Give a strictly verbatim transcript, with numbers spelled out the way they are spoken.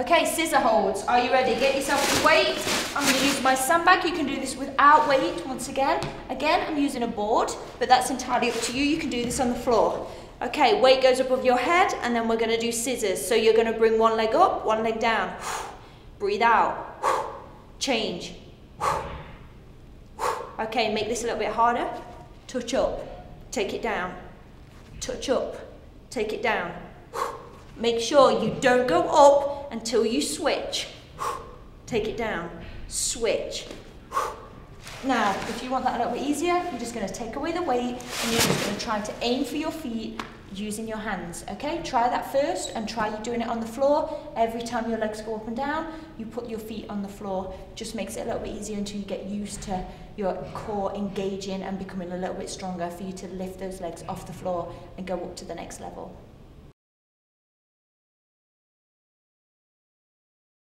Okay, scissor holds. Are you ready? Get yourself some weight. I'm going to use my sandbag. You can do this without weight once again. Again, I'm using a board, but that's entirely up to you. You can do this on the floor. Okay, weight goes above your head, and then we're going to do scissors. So you're going to bring one leg up, one leg down. Breathe out. Change. Okay, make this a little bit harder. Touch up. Take it down. Touch up. Take it down. Make sure you don't go up until you switch. Take it down, switch. Now, if you want that a little bit easier, you're just gonna take away the weight and you're just gonna try to aim for your feet using your hands, okay? Try that first and try you doing it on the floor. Every time your legs go up and down, you put your feet on the floor. Just makes it a little bit easier until you get used to your core engaging and becoming a little bit stronger for you to lift those legs off the floor and go up to the next level.